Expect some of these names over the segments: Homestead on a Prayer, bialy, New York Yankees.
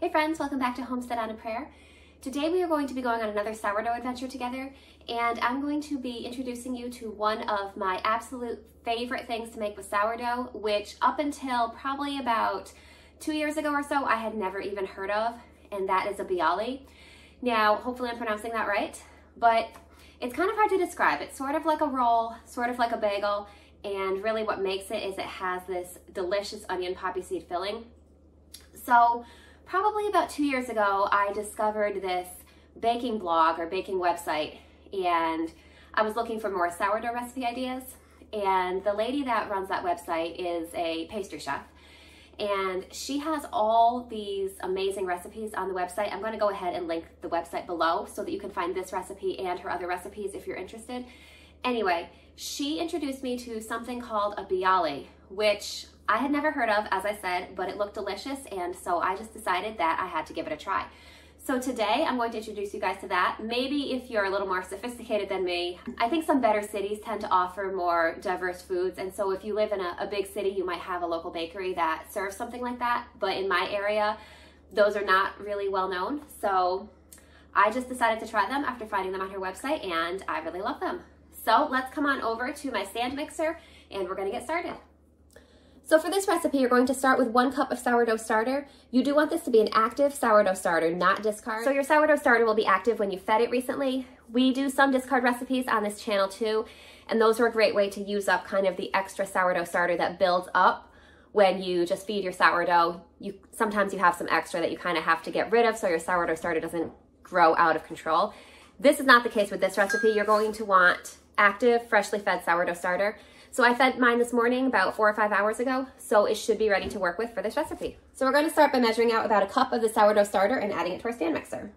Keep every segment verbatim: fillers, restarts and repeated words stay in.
Hey friends, welcome back to Homestead on a Prayer. Today we are going to be going on another sourdough adventure together, and I'm going to be introducing you to one of my absolute favorite things to make with sourdough, which up until probably about two years ago or so I had never even heard of, and that is a bialy. Now, hopefully I'm pronouncing that right, but it's kind of hard to describe. It's sort of like a roll, sort of like a bagel, and really what makes it is it has this delicious onion poppy seed filling. So probably about two years ago, I discovered this baking blog or baking website, and I was looking for more sourdough recipe ideas, and the lady that runs that website is a pastry chef, and she has all these amazing recipes on the website. I'm going to go ahead and link the website below so that you can find this recipe and her other recipes if you're interested. Anyway, she introduced me to something called a bialy, which I had never heard of, as I said, but it looked delicious, and so I just decided that I had to give it a try. So today I'm going to introduce you guys to that. Maybe if you're a little more sophisticated than me, I think some better cities tend to offer more diverse foods, and so if you live in a, a big city, you might have a local bakery that serves something like that, but in my area, those are not really well known, so I just decided to try them after finding them on her website, and I really love them. So let's come on over to my stand mixer and we're gonna get started. So for this recipe, you're going to start with one cup of sourdough starter. You do want this to be an active sourdough starter, not discard. So your sourdough starter will be active when you fed it recently. We do some discard recipes on this channel too, and those are a great way to use up kind of the extra sourdough starter that builds up when you just feed your sourdough. You, sometimes you have some extra that you kind of have to get rid of so your sourdough starter doesn't grow out of control. This is not the case with this recipe. You're going to want active, freshly fed sourdough starter. So I fed mine this morning about four or five hours ago, so it should be ready to work with for this recipe. So we're going to start by measuring out about a cup of the sourdough starter and adding it to our stand mixer.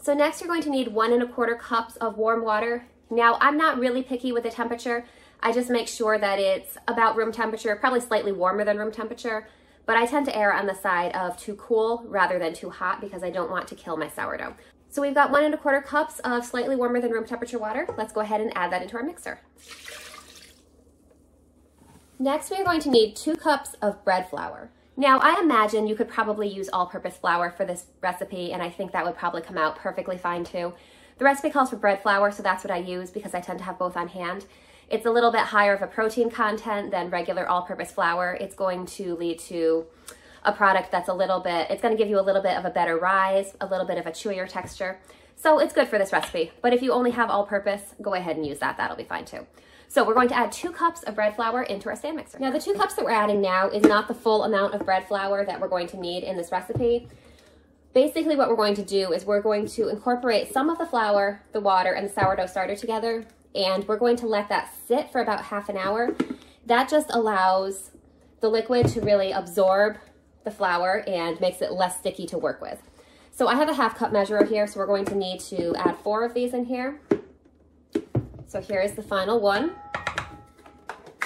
So next you're going to need one and a quarter cups of warm water. Now I'm not really picky with the temperature. I just make sure that it's about room temperature, probably slightly warmer than room temperature, but I tend to err on the side of too cool rather than too hot because I don't want to kill my sourdough. So we've got one and a quarter cups of slightly warmer than room temperature water. Let's go ahead and add that into our mixer. Next, we're going to need two cups of bread flour. Now, I imagine you could probably use all-purpose flour for this recipe, and I think that would probably come out perfectly fine too. The recipe calls for bread flour, so that's what I use because I tend to have both on hand. It's a little bit higher of a protein content than regular all-purpose flour. It's going to lead to a product that's a little bit, it's going to give you a little bit of a better rise, a little bit of a chewier texture. So it's good for this recipe, but if you only have all-purpose, go ahead and use that. That'll be fine too. So we're going to add two cups of bread flour into our stand mixer. Now the two cups that we're adding now is not the full amount of bread flour that we're going to need in this recipe. Basically what we're going to do is we're going to incorporate some of the flour, the water, and the sourdough starter together, and we're going to let that sit for about half an hour. That just allows the liquid to really absorb the flour and makes it less sticky to work with. So I have a half cup measurer here, so we're going to need to add four of these in here. So here is the final one.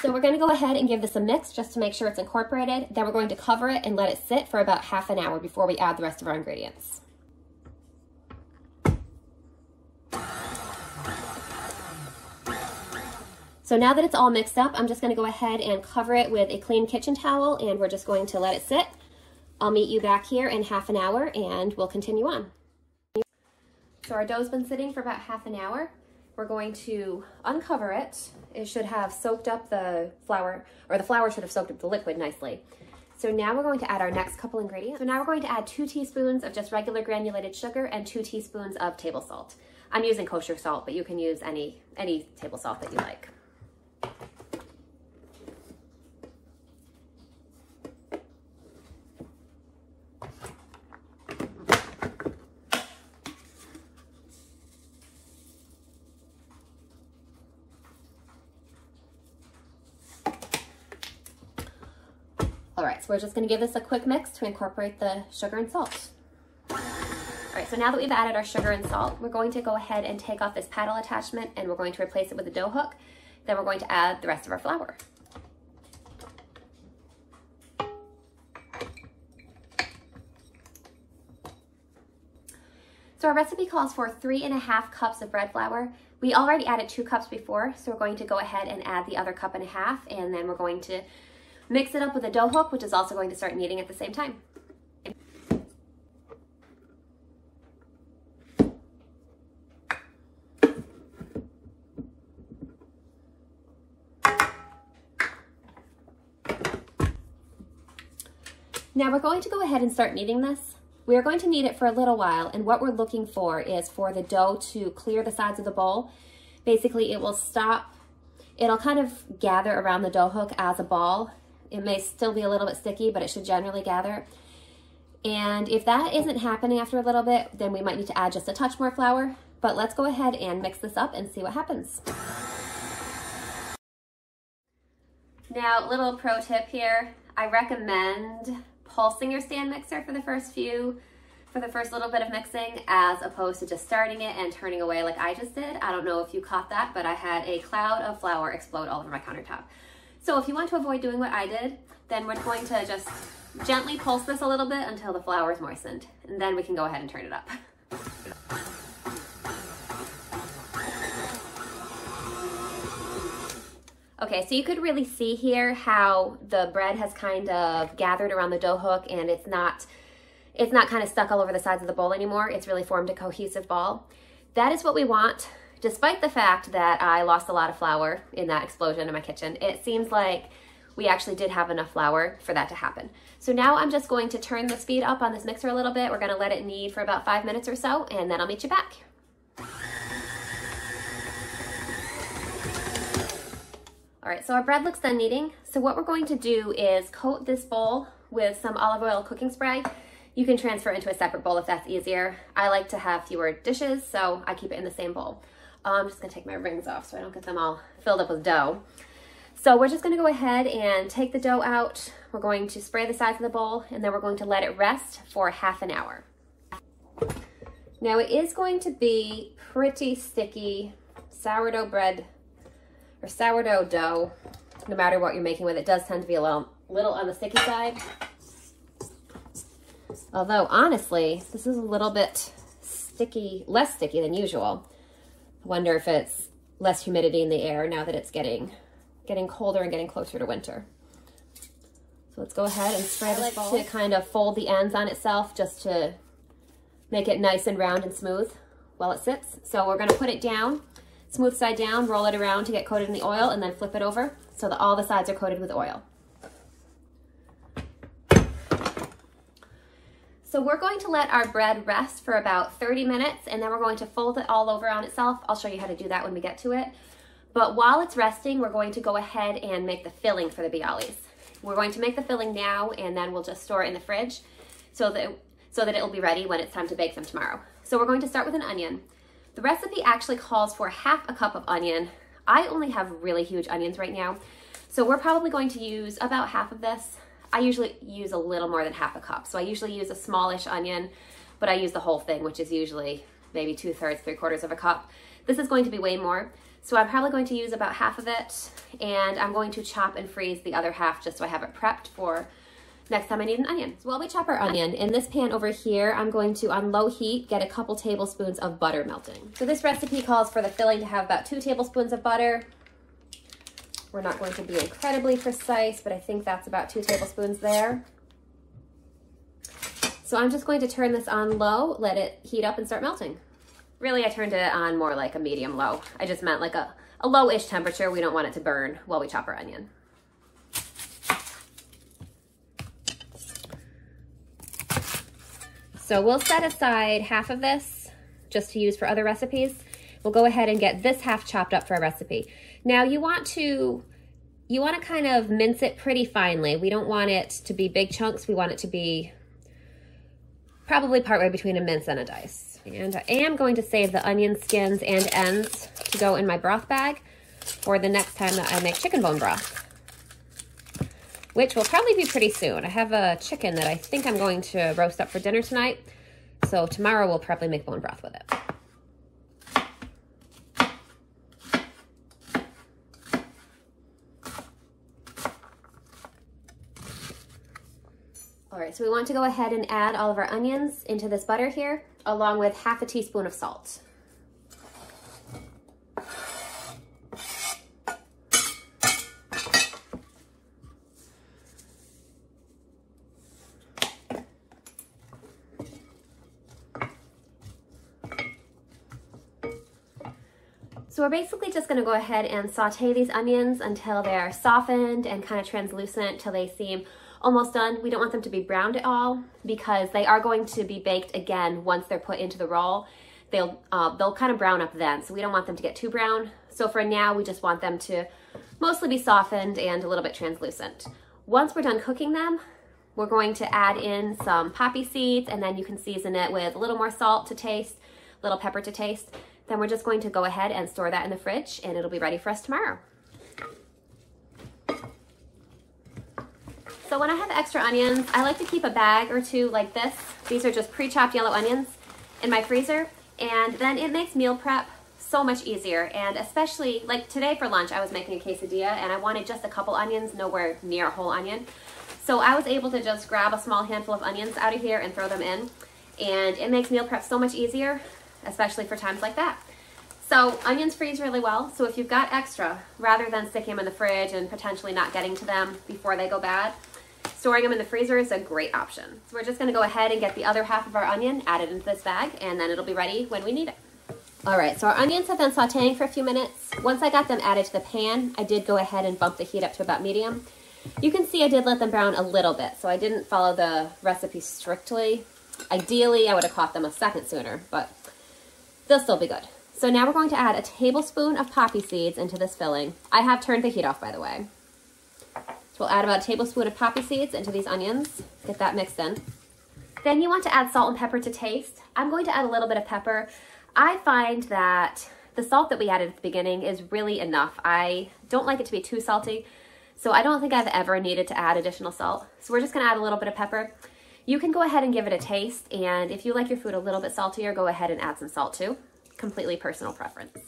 So we're going to go ahead and give this a mix just to make sure it's incorporated. Then we're going to cover it and let it sit for about half an hour before we add the rest of our ingredients. So now that it's all mixed up, I'm just going to go ahead and cover it with a clean kitchen towel, and we're just going to let it sit. I'll meet you back here in half an hour and we'll continue on. So our dough's been sitting for about half an hour. We're going to uncover it. It should have soaked up the flour, or the flour should have soaked up the liquid nicely. So now we're going to add our next couple ingredients. So now we're going to add two teaspoons of just regular granulated sugar and two teaspoons of table salt. I'm using kosher salt, but you can use any, any table salt that you like. All right, so we're just gonna give this a quick mix to incorporate the sugar and salt. All right, so now that we've added our sugar and salt, we're going to go ahead and take off this paddle attachment and we're going to replace it with a dough hook. Then we're going to add the rest of our flour. So our recipe calls for three and a half cups of bread flour. We already added two cups before, so we're going to go ahead and add the other cup and a half, and then we're going to mix it up with a dough hook, which is also going to start kneading at the same time. Now we're going to go ahead and start kneading this. We are going to knead it for a little while, and what we're looking for is for the dough to clear the sides of the bowl. Basically, it will stop, it'll kind of gather around the dough hook as a ball. It may still be a little bit sticky, but it should generally gather. And if that isn't happening after a little bit, then we might need to add just a touch more flour. But let's go ahead and mix this up and see what happens. Now, little pro tip here, I recommend pulsing your stand mixer for the first few, for the first little bit of mixing, as opposed to just starting it and turning away like I just did. I don't know if you caught that, but I had a cloud of flour explode all over my countertop. So if you want to avoid doing what I did, then we're going to just gently pulse this a little bit until the flour is moistened, and then we can go ahead and turn it up. Okay, so you could really see here how the bread has kind of gathered around the dough hook, and it's not, it's not kind of stuck all over the sides of the bowl anymore. It's really formed a cohesive ball. That is what we want, despite the fact that I lost a lot of flour in that explosion in my kitchen. It seems like we actually did have enough flour for that to happen. So now I'm just going to turn the speed up on this mixer a little bit. We're gonna let it knead for about five minutes or so, and then I'll meet you back. All right, so our bread looks done kneading. So what we're going to do is coat this bowl with some olive oil cooking spray. You can transfer into a separate bowl if that's easier. I like to have fewer dishes, so I keep it in the same bowl. I'm just gonna take my rings off so I don't get them all filled up with dough. So we're just gonna go ahead and take the dough out. We're going to spray the sides of the bowl, and then we're going to let it rest for half an hour. Now it is going to be pretty sticky sourdough bread or sourdough dough, no matter what you're making with it, does tend to be a little, little on the sticky side. Although honestly, this is a little bit sticky, less sticky than usual. I wonder if it's less humidity in the air now that it's getting, getting colder and getting closer to winter. So let's go ahead and spray this bowl. I like to kind of fold the ends on itself just to make it nice and round and smooth while it sits. So we're gonna put it down smooth side down, roll it around to get coated in the oil, and then flip it over so that all the sides are coated with oil. So we're going to let our bread rest for about thirty minutes, and then we're going to fold it all over on itself. I'll show you how to do that when we get to it. But while it's resting, we're going to go ahead and make the filling for the bialys. We're going to make the filling now, and then we'll just store it in the fridge so that, so that it'll be ready when it's time to bake them tomorrow. So we're going to start with an onion. The recipe actually calls for half a cup of onion. I only have really huge onions right now, so we're probably going to use about half of this. I usually use a little more than half a cup, so I usually use a smallish onion, but I use the whole thing, which is usually maybe two thirds, three quarters of a cup. This is going to be way more, so I'm probably going to use about half of it, and I'm going to chop and freeze the other half just so I have it prepped for next time I need an onion. So while we chop our onion, in this pan over here, I'm going to, on low heat, get a couple tablespoons of butter melting. So this recipe calls for the filling to have about two tablespoons of butter. We're not going to be incredibly precise, but I think that's about two tablespoons there. So I'm just going to turn this on low, let it heat up and start melting. Really, I turned it on more like a medium low. I just meant like a, a low-ish temperature. We don't want it to burn while we chop our onion. So we'll set aside half of this just to use for other recipes. We'll go ahead and get this half chopped up for our recipe. Now you want to, you want to kind of mince it pretty finely. We don't want it to be big chunks. We want it to be probably partway between a mince and a dice. And I am going to save the onion skins and ends to go in my broth bag for the next time that I make chicken bone broth, which will probably be pretty soon. I have a chicken that I think I'm going to roast up for dinner tonight, so tomorrow we'll probably make bone broth with it. right, so we want to go ahead and add all of our onions into this butter here, along with half a teaspoon of salt. So we're basically just going to go ahead and saute these onions until they're softened and kind of translucent, till they seem almost done. We don't want them to be browned at all, because they are going to be baked again once they're put into the roll. They'll, uh, they'll kind of brown up then, so we don't want them to get too brown. So for now, we just want them to mostly be softened and a little bit translucent. Once we're done cooking them, we're going to add in some poppy seeds, and then you can season it with a little more salt to taste, a little pepper to taste. Then we're just going to go ahead and store that in the fridge, and it'll be ready for us tomorrow. So when I have extra onions, I like to keep a bag or two like this. These are just pre-chopped yellow onions in my freezer, and then it makes meal prep so much easier. And especially like today for lunch, I was making a quesadilla and I wanted just a couple onions, nowhere near a whole onion. So I was able to just grab a small handful of onions out of here and throw them in, and it makes meal prep so much easier, especially for times like that. So onions freeze really well, so if you've got extra, rather than sticking them in the fridge and potentially not getting to them before they go bad, storing them in the freezer is a great option. So we're just gonna go ahead and get the other half of our onion added into this bag, and then it'll be ready when we need it. All right, so our onions have been sauteing for a few minutes. Once I got them added to the pan, I did go ahead and bump the heat up to about medium. You can see I did let them brown a little bit, so I didn't follow the recipe strictly. Ideally, I would have caught them a second sooner, but they'll still be good. So now we're going to add a tablespoon of poppy seeds into this filling. I have turned the heat off, by the way. So we'll add about a tablespoon of poppy seeds into these onions, get that mixed in. Then you want to add salt and pepper to taste. I'm going to add a little bit of pepper. I find that the salt that we added at the beginning is really enough. I don't like it to be too salty, so I don't think I've ever needed to add additional salt. So we're just gonna add a little bit of pepper. You can go ahead and give it a taste, and if you like your food a little bit saltier, go ahead and add some salt too. Completely personal preference.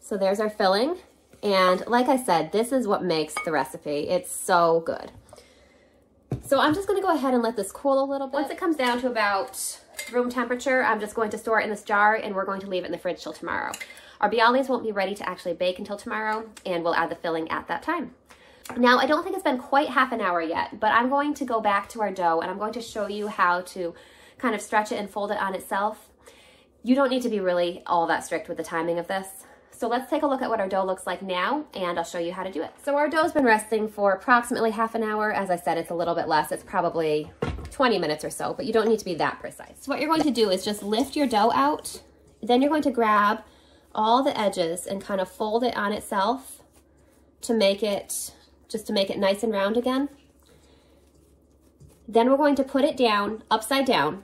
So there's our filling, and like I said, this is what makes the recipe. It's so good. So I'm just gonna go ahead and let this cool a little bit. Once it comes down to about room temperature, I'm just going to store it in this jar, and we're going to leave it in the fridge till tomorrow. Our bialys won't be ready to actually bake until tomorrow, and we'll add the filling at that time. Now, I don't think it's been quite half an hour yet, but I'm going to go back to our dough, and I'm going to show you how to kind of stretch it and fold it on itself. You don't need to be really all that strict with the timing of this. So let's take a look at what our dough looks like now, and I'll show you how to do it. So our dough's been resting for approximately half an hour. As I said, it's a little bit less. It's probably twenty minutes or so, but you don't need to be that precise. So what you're going to do is just lift your dough out. Then you're going to grab all the edges and kind of fold it on itself to make it, just to make it nice and round again. Then we're going to put it down upside down.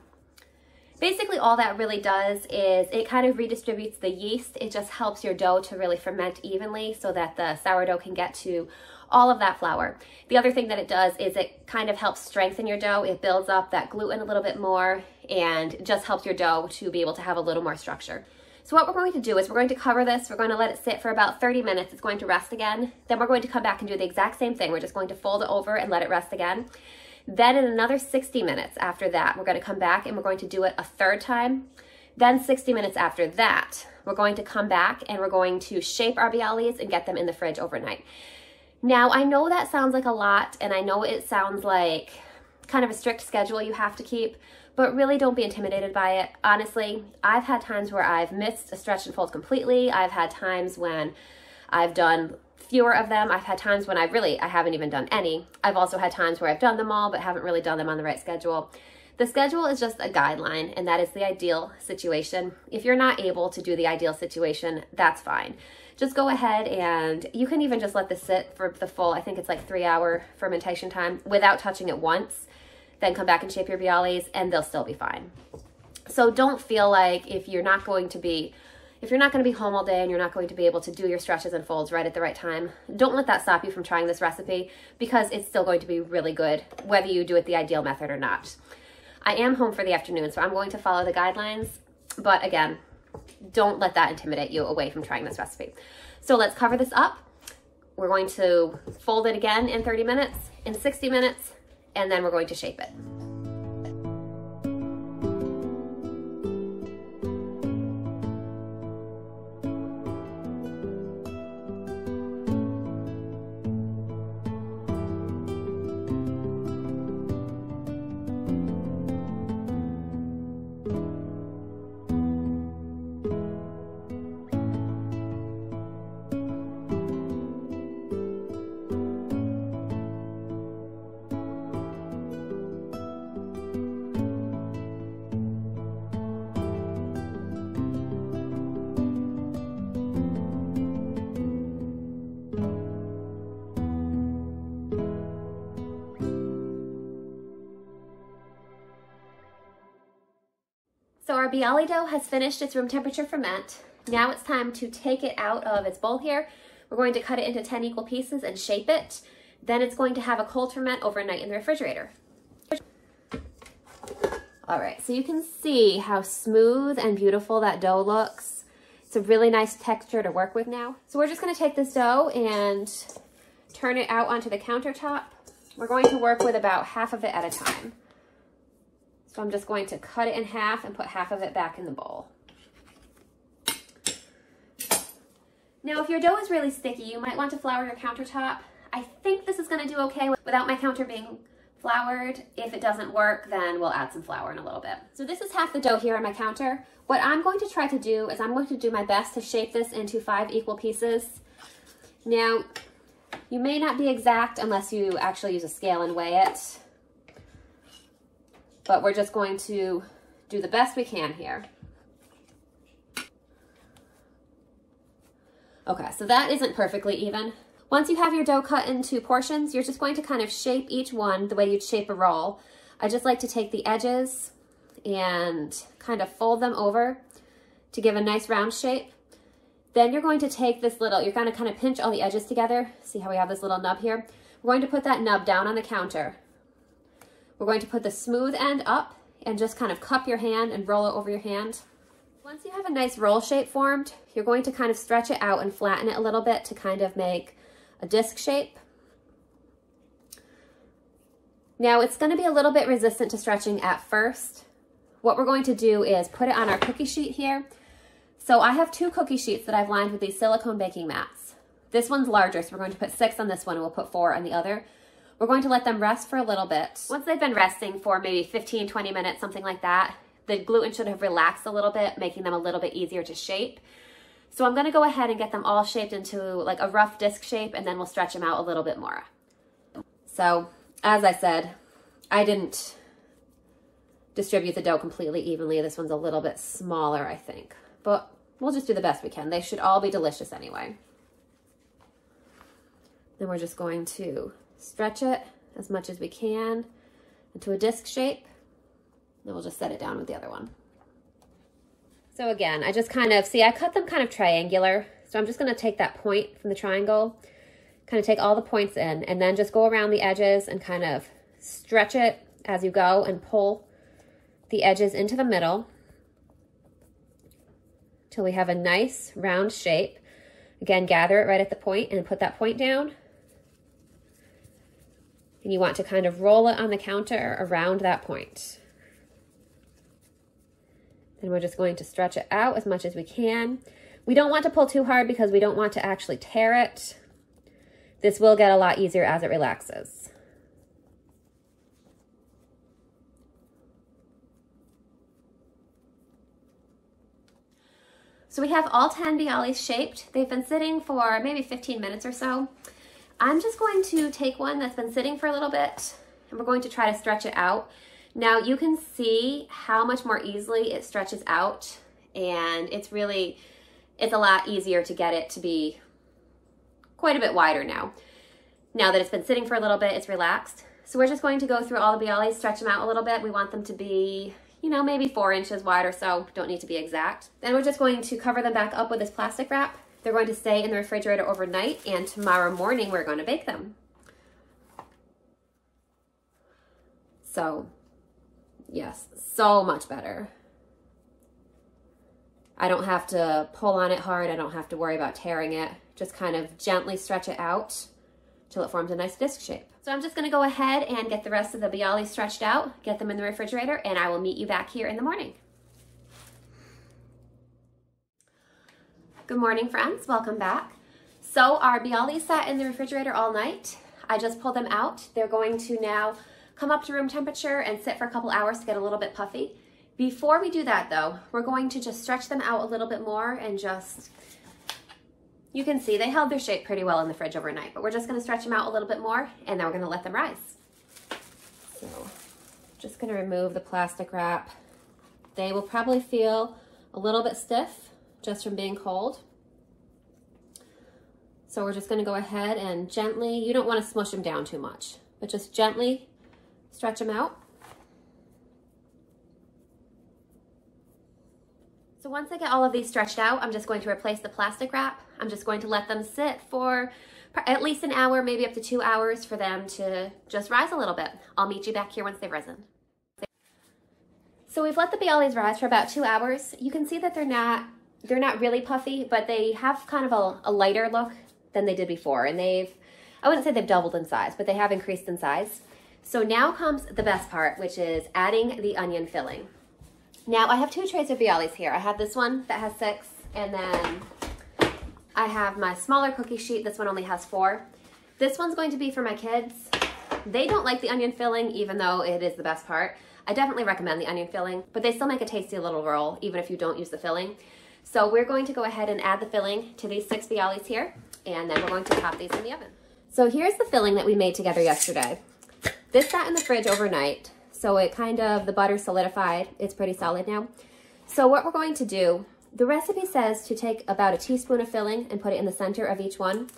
Basically all that really does is it kind of redistributes the yeast. It just helps your dough to really ferment evenly so that the sourdough can get to all of that flour. The other thing that it does is it kind of helps strengthen your dough. It builds up that gluten a little bit more and just helps your dough to be able to have a little more structure. So what we're going to do is we're going to cover this, we're going to let it sit for about thirty minutes, it's going to rest again, then we're going to come back and do the exact same thing. We're just going to fold it over and let it rest again. Then in another sixty minutes after that, we're going to come back and we're going to do it a third time. Then sixty minutes after that, we're going to come back and we're going to shape our bialys and get them in the fridge overnight. Now I know that sounds like a lot, and I know it sounds like kind of a strict schedule you have to keep, but really don't be intimidated by it. Honestly, I've had times where I've missed a stretch and fold completely. I've had times when I've done fewer of them. I've had times when I really, I haven't even done any. I've also had times where I've done them all, but haven't really done them on the right schedule. The schedule is just a guideline, and that is the ideal situation. If you're not able to do the ideal situation, that's fine. Just go ahead, and you can even just let this sit for the full, I think it's like three hour fermentation time without touching it once. Then come back and shape your bialys, and they'll still be fine. So don't feel like if you're not going to be, if you're not going to be home all day and you're not going to be able to do your stretches and folds right at the right time, don't let that stop you from trying this recipe, because it's still going to be really good whether you do it the ideal method or not. I am home for the afternoon, so I'm going to follow the guidelines, but again, don't let that intimidate you away from trying this recipe. So let's cover this up. We're going to fold it again in thirty minutes, in sixty minutes, and then we're going to shape it. So our bialy dough has finished its room temperature ferment. Now it's time to take it out of its bowl here. We're going to cut it into ten equal pieces and shape it. Then it's going to have a cold ferment overnight in the refrigerator. All right, so you can see how smooth and beautiful that dough looks. It's a really nice texture to work with now. So we're just gonna take this dough and turn it out onto the countertop. We're going to work with about half of it at a time. So I'm just going to cut it in half and put half of it back in the bowl. Now, if your dough is really sticky, you might want to flour your countertop. I think this is going to do okay without my counter being floured. If it doesn't work, then we'll add some flour in a little bit. So this is half the dough here on my counter. What I'm going to try to do is I'm going to do my best to shape this into five equal pieces. Now, you may not be exact unless you actually use a scale and weigh it, but we're just going to do the best we can here. Okay, so that isn't perfectly even. Once you have your dough cut into portions, you're just going to kind of shape each one the way you'd shape a roll. I just like to take the edges and kind of fold them over to give a nice round shape. Then you're going to take this little, you're gonna kind of pinch all the edges together. See how we have this little nub here? We're going to put that nub down on the counter. We're going to put the smooth end up and just kind of cup your hand and roll it over your hand. Once you have a nice roll shape formed, you're going to kind of stretch it out and flatten it a little bit to kind of make a disc shape. Now it's going to be a little bit resistant to stretching at first. What we're going to do is put it on our cookie sheet here. So I have two cookie sheets that I've lined with these silicone baking mats. This one's larger, so we're going to put six on this one and we'll put four on the other. We're going to let them rest for a little bit. Once they've been resting for maybe fifteen, twenty minutes, something like that, the gluten should have relaxed a little bit, making them a little bit easier to shape. So I'm gonna go ahead and get them all shaped into like a rough disc shape, and then we'll stretch them out a little bit more. So as I said, I didn't distribute the dough completely evenly. This one's a little bit smaller, I think, but we'll just do the best we can. They should all be delicious anyway. Then we're just going to stretch it as much as we can into a disc shape. Then we'll just set it down with the other one. So again, I just kind of, see, I cut them kind of triangular. So I'm just gonna take that point from the triangle, kind of take all the points in, and then just go around the edges and kind of stretch it as you go and pull the edges into the middle till we have a nice round shape. Again, gather it right at the point and put that point down. And you want to kind of roll it on the counter around that point. And we're just going to stretch it out as much as we can. We don't want to pull too hard because we don't want to actually tear it. This will get a lot easier as it relaxes. So we have all ten bialys shaped. They've been sitting for maybe fifteen minutes or so. I'm just going to take one that's been sitting for a little bit and we're going to try to stretch it out. Now you can see how much more easily it stretches out, and it's really, it's a lot easier to get it to be quite a bit wider now. Now that it's been sitting for a little bit, it's relaxed. So we're just going to go through all the bialys, stretch them out a little bit. We want them to be, you know, maybe four inches wide or so, don't need to be exact. Then we're just going to cover them back up with this plastic wrap. They're going to stay in the refrigerator overnight, and tomorrow morning we're going to bake them. So, yes, so much better. I don't have to pull on it hard. I don't have to worry about tearing it. Just kind of gently stretch it out till it forms a nice disc shape. So I'm just gonna go ahead and get the rest of the bialy stretched out, get them in the refrigerator, and I will meet you back here in the morning. Good morning, friends, welcome back. So our bialy sat in the refrigerator all night. I just pulled them out. They're going to now come up to room temperature and sit for a couple hours to get a little bit puffy. Before we do that though, we're going to just stretch them out a little bit more and just, you can see they held their shape pretty well in the fridge overnight, but we're just gonna stretch them out a little bit more and then we're gonna let them rise. So just gonna remove the plastic wrap. They will probably feel a little bit stiff just from being cold. So we're just gonna go ahead and gently, you don't wanna smush them down too much, but just gently stretch them out. So once I get all of these stretched out, I'm just going to replace the plastic wrap. I'm just going to let them sit for at least an hour, maybe up to two hours for them to just rise a little bit. I'll meet you back here once they've risen. So we've let the bialys rise for about two hours. You can see that they're not, they're not really puffy, but they have kind of a, a lighter look than they did before. And they've, I wouldn't say they've doubled in size, but they have increased in size. So now comes the best part, which is adding the onion filling. Now I have two trays of bialys here. I have this one that has six, and then I have my smaller cookie sheet. This one only has four. This one's going to be for my kids. They don't like the onion filling, even though it is the best part. I definitely recommend the onion filling, but they still make a tasty little roll, even if you don't use the filling. So we're going to go ahead and add the filling to these six bialys here, and then we're going to pop these in the oven. So here's the filling that we made together yesterday. This sat in the fridge overnight. So it kind of, the butter solidified. It's pretty solid now. So what we're going to do, the recipe says to take about a teaspoon of filling and put it in the center of each one.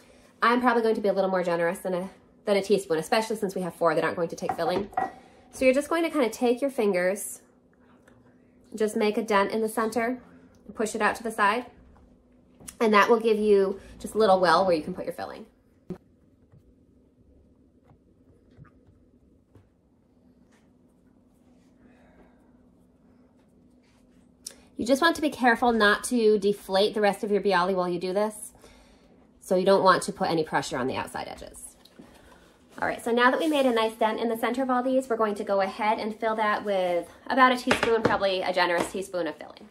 I'm probably going to be a little more generous than a, than a teaspoon, especially since we have four that aren't going to take filling. So you're just going to kind of take your fingers, just make a dent in the center, and push it out to the side. And that will give you just a little well where you can put your filling. You just want to be careful not to deflate the rest of your bialy while you do this. So you don't want to put any pressure on the outside edges. All right, so now that we made a nice dent in the center of all these, we're going to go ahead and fill that with about a teaspoon, probably a generous teaspoon of filling.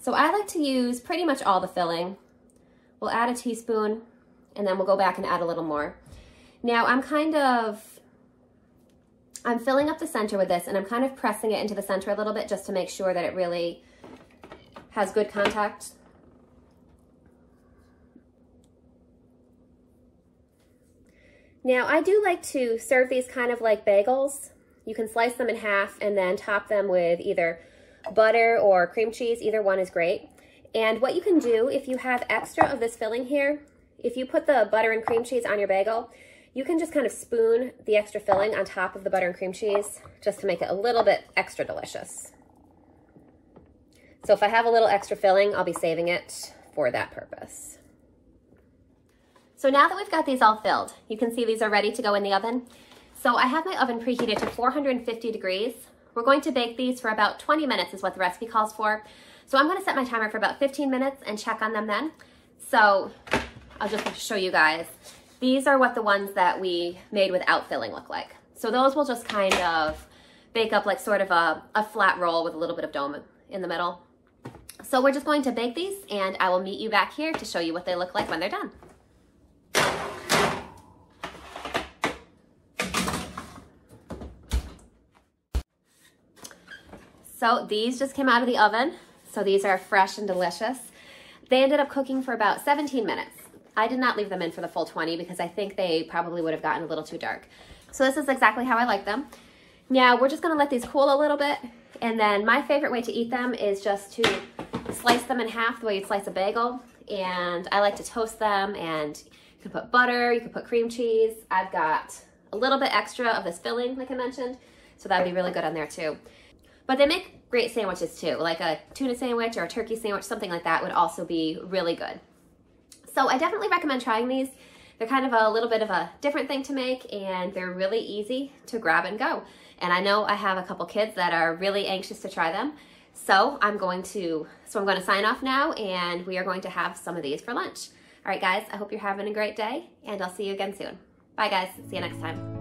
So I like to use pretty much all the filling. We'll add a teaspoon and then we'll go back and add a little more. Now I'm kind of, I'm filling up the center with this and I'm kind of pressing it into the center a little bit just to make sure that it really has good contact. Now I do like to serve these kind of like bagels. You can slice them in half and then top them with either butter or cream cheese. Either one is great. And what you can do if you have extra of this filling here, if you put the butter and cream cheese on your bagel, you can just kind of spoon the extra filling on top of the butter and cream cheese just to make it a little bit extra delicious. So if I have a little extra filling, I'll be saving it for that purpose. So now that we've got these all filled, you can see these are ready to go in the oven. So I have my oven preheated to four hundred fifty degrees. We're going to bake these for about twenty minutes is what the recipe calls for. So I'm going to set my timer for about fifteen minutes and check on them then. So I'll just show you guys. These are what the ones that we made without filling look like. So those will just kind of bake up like sort of a, a flat roll with a little bit of dome in the middle. So we're just going to bake these and I will meet you back here to show you what they look like when they're done. So these just came out of the oven. So these are fresh and delicious. They ended up cooking for about seventeen minutes. I did not leave them in for the full twenty because I think they probably would have gotten a little too dark. So this is exactly how I like them. Now we're just gonna let these cool a little bit, and then my favorite way to eat them is just to slice them in half the way you'd slice a bagel, and I like to toast them, and you can put butter, you can put cream cheese. I've got a little bit extra of this filling like I mentioned, so that'd be really good on there too. But they make great sandwiches too, like a tuna sandwich or a turkey sandwich, something like that would also be really good. So I definitely recommend trying these. They're kind of a little bit of a different thing to make and they're really easy to grab and go. And I know I have a couple kids that are really anxious to try them. So I'm going to, so I'm going to sign off now, and we are going to have some of these for lunch. All right, guys, I hope you're having a great day, and I'll see you again soon. Bye, guys. See you next time.